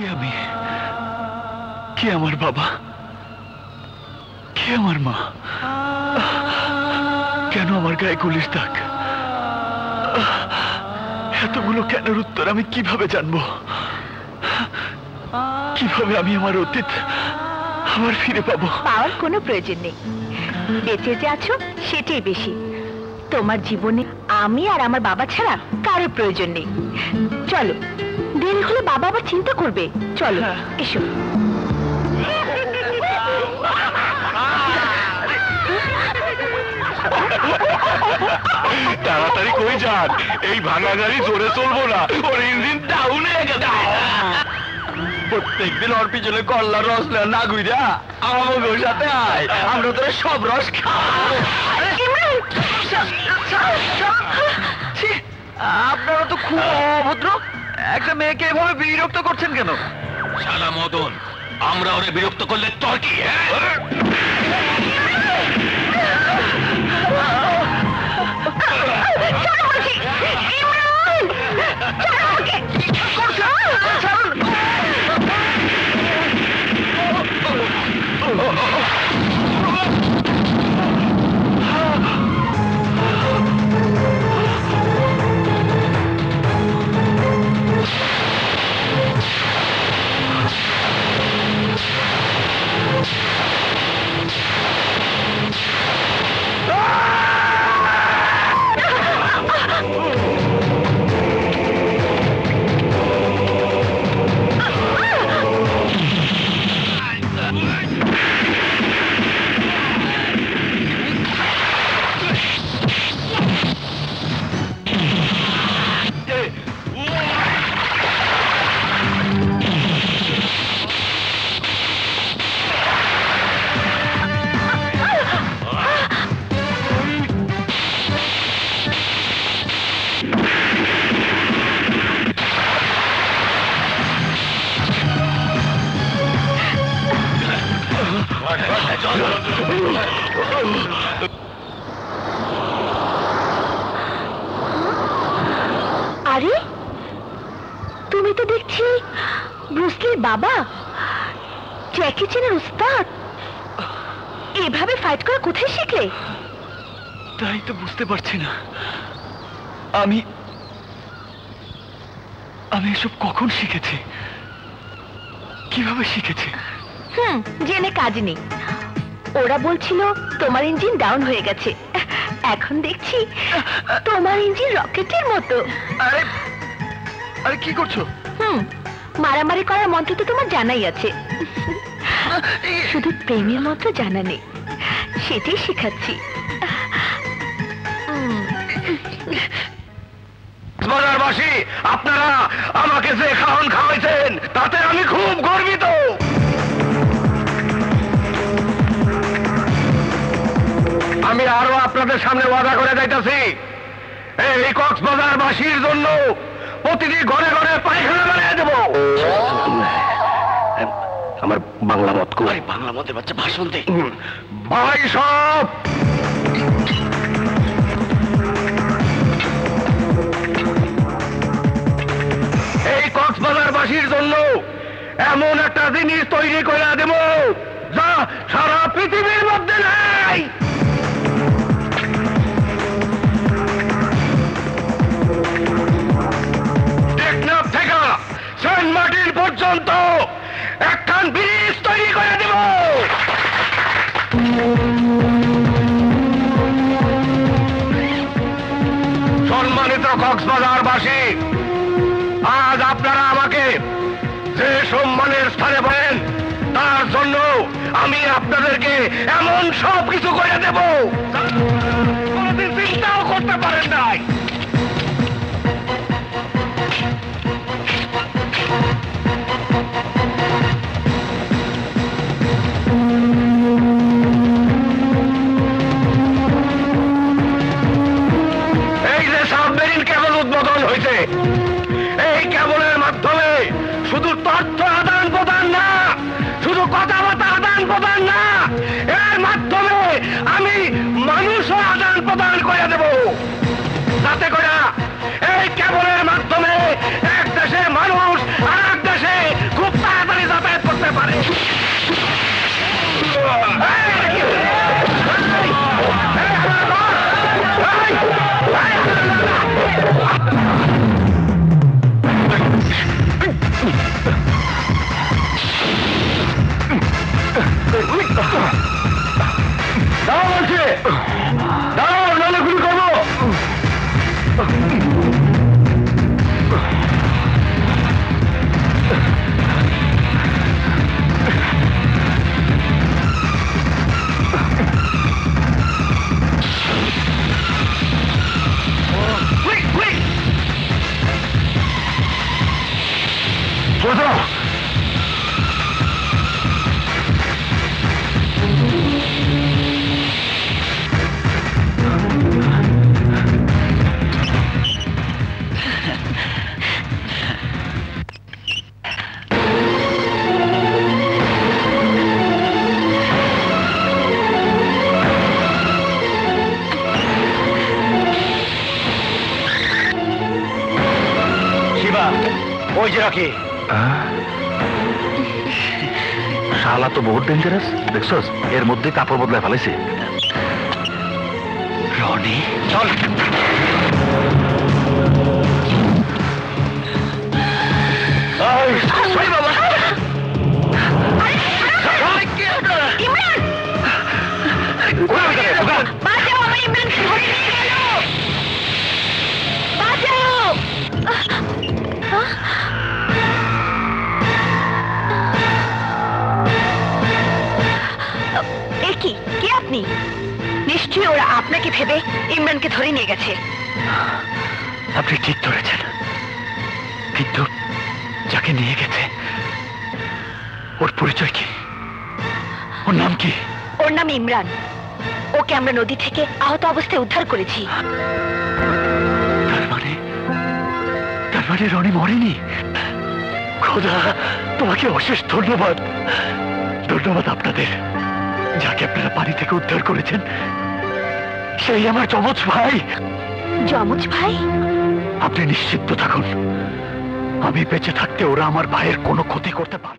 के अमर बाबा के अमर माँ क्यों अमर गाए पुलिस तक এতগুলো কেনের उत्तर আমি কিভাবে জানবো কিভাবে আমি আমার অতীত আমার ফিরে পাবো পাওয়ার কোনো প্রয়োজন নেই বেঁচে যে আছো সেটাই বেশি তোমার জীবনে আমি আর আমার বাবা ছাড়া কারো প্রয়োজন নেই চলো देर होले बाबा आबार चिंता करबे चलो एसो ताड़ाताड़ी कोई जान एई भांगा गाड़ी जोरे चलबो ना और इंजिन डाउन हो गेছে प्रत्येक दिन और पिछले कल्ला रस ना गुइरा आमागो साथे आय आमरा तोरे सब रस खाई आपनारा तो खूब अभद्र একটা মেয়েকে এভাবে বিরক্ত করছেন কেন শালা মদন আমরা ওরে বিরক্ত করলে তোর কি बाबा जैकी चेनार उस्ताद एभावे फाइट करा कोथाय़ शिखले ताई तो बुझते पारछि ना आमी आमी एसब कखन शिखेछि किभाबे शिखेछि जेने काज नेई ओरा बोलछिलो तोमार इंजिन डाउन हये गेছে এখন দেখছি तोमार इंजिन रकेटेर मतो अरे अरे की करছো मारामारी करार मंत्र तो तुम्हार जानाई आछे शुधु प्रेमेर मंत्र जाना नेई सेटाई शिखाच्छि बाजारबासी आपनारा आमाके जे खान खावाइछेन ताते आमी खूब गर्वित आमी आरो आपनादेर सामने वादा करे जाइताछि एई कक्सबाजारबासीर जन्य প্রতিদিন ঘরে ঘরে পায়খানা বানিয়ে দেব আমার বাংলা মত কই বাংলা মতের বাচ্চা ভাষণ দে ভাই সব এই কক্সবাজারবাসীর জন্য এমন একটা জিনিস তৈরি করে দেব যা সারা পৃথিবীর মধ্যে নাই মাটির পর্যন্ত একখান ব্রিজ তৈরি করে দেব সম্মানিত কক্সবাজারবাসী আজ আপনারা আমাকে যে সম্মানের স্থানে বলেন তার জন্য আমি আপনাদেরকে এমন সব কিছু করে দেব কোনোদিন চিন্তাও করতে পারেন নাই खूब शाला तो बहुत डेंजरस देखस एर मध्य कपड़ बदला फेले रनी चल निश्चय ओरा आपना के भेबे इमरान के धरे नहीं गेछे आपनी ठीक धरेछेन किन्तु जाके निये गेछे ओर परिचय कि ओर नाम कि ओर नाम इमरान ओके आमरा नदी थेके आहत अवस्थाय उद्धार करेछि तार माने रनी मरेनी खोदा तोमाके अशेष धन्यवाद धन्यवाद आपनादेर जाके अपना पानी थे उद्धार कर जमज भाई अपनी निश्चित तो थाकुन बेचे थकते भाइयर कोनो क्षति करते